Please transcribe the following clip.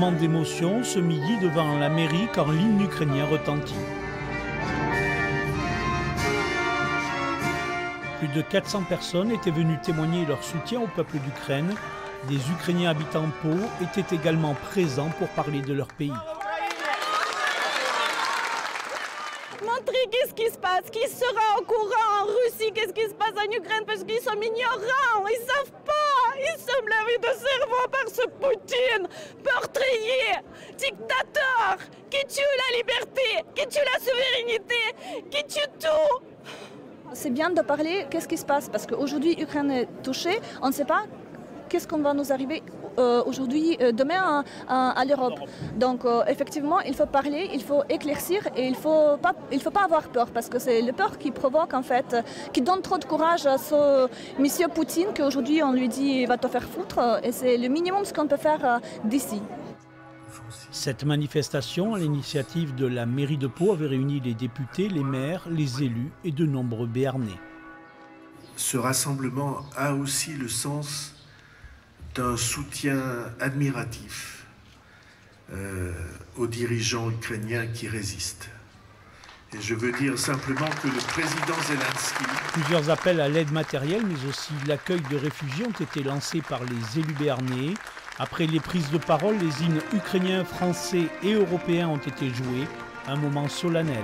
moment d'émotion ce midi devant la mairie quand l'hymne ukrainien retentit. Plus de 400 personnes étaient venues témoigner leur soutien au peuple d'Ukraine. Des Ukrainiens habitant Pau étaient également présents pour parler de leur pays. Montrer qu'est-ce qui se passe, qui sera au courant en Russie, qu'est-ce qui se passe en Ukraine, parce qu'ils sont ignorants, ils savent pas, ils sont lavés de cerveau par ce Poutine, meurtrier, dictateur, qui tue la liberté, qui tue la souveraineté, qui tue tout. C'est bien de parler qu'est-ce qui se passe, parce qu'aujourd'hui l'Ukraine est touchée, on ne sait pas qu'est-ce qu'on va nous arriver aujourd'hui, demain à l'Europe. Donc effectivement, il faut parler, il faut éclaircir et il ne faut pas avoir peur, parce que c'est le peur qui provoque en fait, qui donne trop de courage à ce monsieur Poutine qu'aujourd'hui on lui dit « va te faire foutre » et c'est le minimum ce qu'on peut faire d'ici. Cette manifestation, à l'initiative de la mairie de Pau, avait réuni les députés, les maires, les élus et de nombreux Béarnais. Ce rassemblement a aussi le sens d'un soutien admiratif aux dirigeants ukrainiens qui résistent. Et je veux dire simplement que le président Zelensky... Plusieurs appels à l'aide matérielle, mais aussi l'accueil de réfugiés ont été lancés par les élus béarnais. Après les prises de parole, les hymnes ukrainiens, français et européens ont été joués. Un moment solennel.